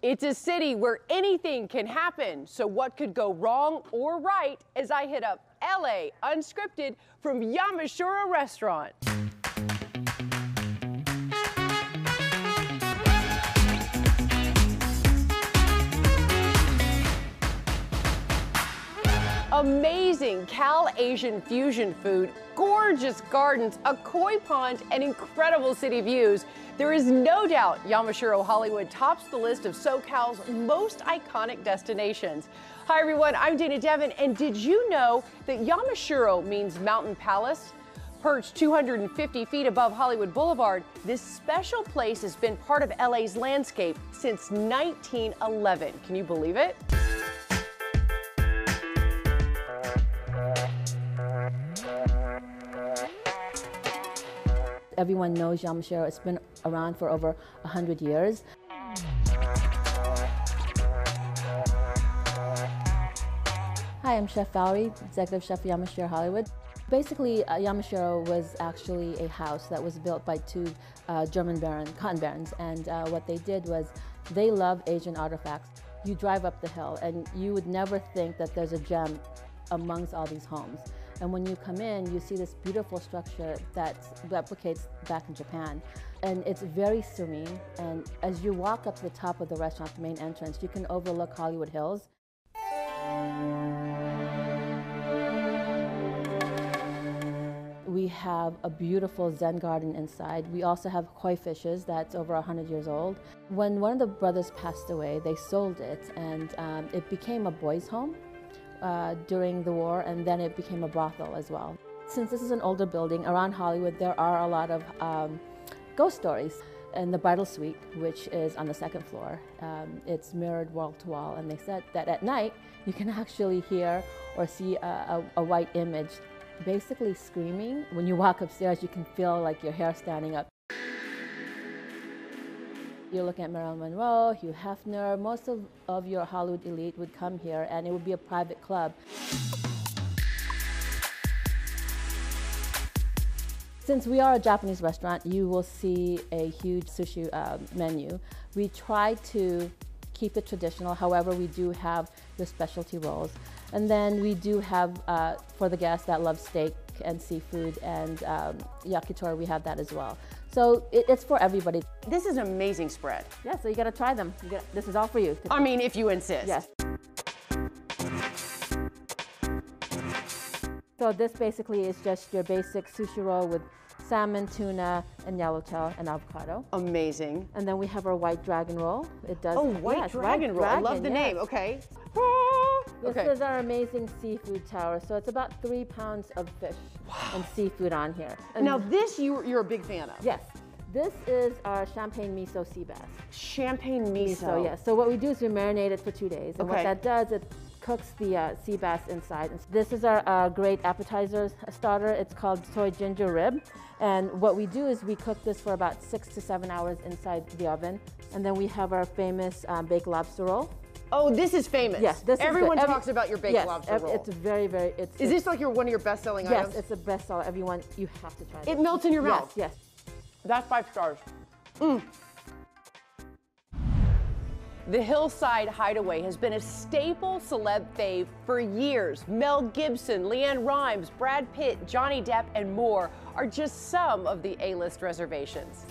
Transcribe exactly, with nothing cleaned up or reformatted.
It's a city where anything can happen, so what could go wrong or right as I hit up L A Unscripted from Yamashiro Restaurant. Amazing Cal-Asian fusion food, gorgeous gardens, a koi pond, and incredible city views. There is no doubt Yamashiro Hollywood tops the list of SoCal's most iconic destinations. Hi everyone, I'm Dana Devin, and did you know that Yamashiro means mountain palace? Perched two hundred fifty feet above Hollywood Boulevard, this special place has been part of L A's landscape since nineteen eleven. Can you believe it? Everyone knows Yamashiro. It's been around for over one hundred years. Hi, I'm Chef Valerie, Executive Chef of Yamashiro Hollywood. Basically, uh, Yamashiro was actually a house that was built by two uh, German baron, cotton barons, and uh, what they did was they love Asian artifacts. You drive up the hill and you would never think that there's a gem amongst all these homes. And when you come in, you see this beautiful structure that replicates back in Japan. And it's very serene. And as you walk up to the top of the restaurant, the main entrance, you can overlook Hollywood Hills. We have a beautiful Zen garden inside. We also have koi fishes that's over one hundred years old. When one of the brothers passed away, they sold it, and um, it became a boys' home. Uh, during the war, and then it became a brothel as well. Since this is an older building, around Hollywood there are a lot of um, ghost stories. And the bridal suite, which is on the second floor, um, it's mirrored wall to wall, and they said that at night you can actually hear or see a, a, a white image basically screaming. When you walk upstairs, you can feel like your hair standing up. You're looking at Marilyn Monroe, Hugh Hefner. Most of, of your Hollywood elite would come here, and it would be a private club. Since we are a Japanese restaurant, you will see a huge sushi uh, menu. We try to keep it traditional. However, we do have your specialty rolls. And then we do have, uh, for the guests that love steak and seafood and um, yakitori, we have that as well. So it, it's for everybody. This is an amazing spread. Yeah, so you gotta try them. You gotta, this is all for you. I mean, if you insist. Yes. So this basically is just your basic sushi roll with salmon, tuna, and yellowtail, and avocado. Amazing. And then we have our White Dragon Roll. It does. Oh, White yes, Dragon Roll. Dragon, I love the yes. name. Okay. This okay. is our amazing seafood tower. So it's about three pounds of fish wow. and seafood on here. And now this you, you're a big fan of. Yes. This is our champagne miso sea bass. Champagne miso. miso. Yes. So what we do is we marinate it for two days. And okay. what that does, it cooks the uh, sea bass inside. And so this is our uh, great appetizer starter. It's called soy ginger rib. And what we do is we cook this for about six to seven hours inside the oven. And then we have our famous um, baked lobster roll. Oh, this is famous. Yes, this Everyone is Everyone talks about your baked yes, lobster roll. It's very, very. It's, is it's, this like your one of your best-selling yes, items? Yes, it's a best-seller. Everyone, you have to try it. It melts in your mouth. Yes, yes. That's five stars. Mm. The hillside hideaway has been a staple celeb fave for years. Mel Gibson, Leanne Rimes, Brad Pitt, Johnny Depp, and more are just some of the A-list reservations.